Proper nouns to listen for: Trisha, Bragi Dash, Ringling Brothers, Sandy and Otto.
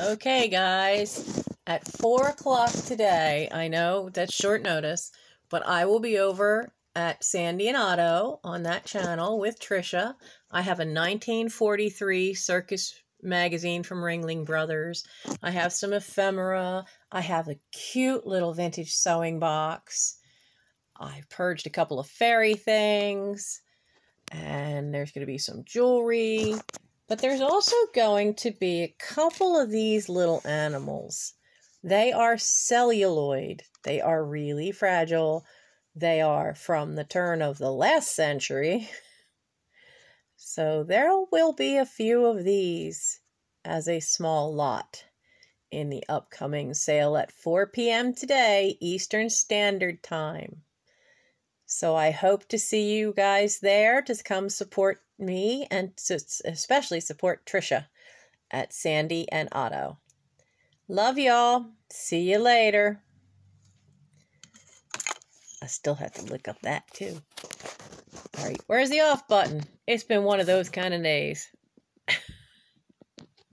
Okay, guys, at 4 o'clock today, I know that's short notice, but I will be over at Sandy and Otto on that channel with Trisha. I have a 1943 circus magazine from Ringling Brothers. I have some ephemera. I have a cute little vintage sewing box. I've purged a couple of fairy things, and there's going to be some jewelry. But there's also going to be a couple of these little animals. They are celluloid. They are really fragile. They are from the turn of the last century. So there will be a few of these as a small lot in the upcoming sale at 4 p.m. today, Eastern Standard Time. So I hope to see you guys there to come support me and to especially support Trisha at Sandy and Otto. Love y'all. See you later. I still have to look up that too. All right, where's the off button? It's been one of those kind of days.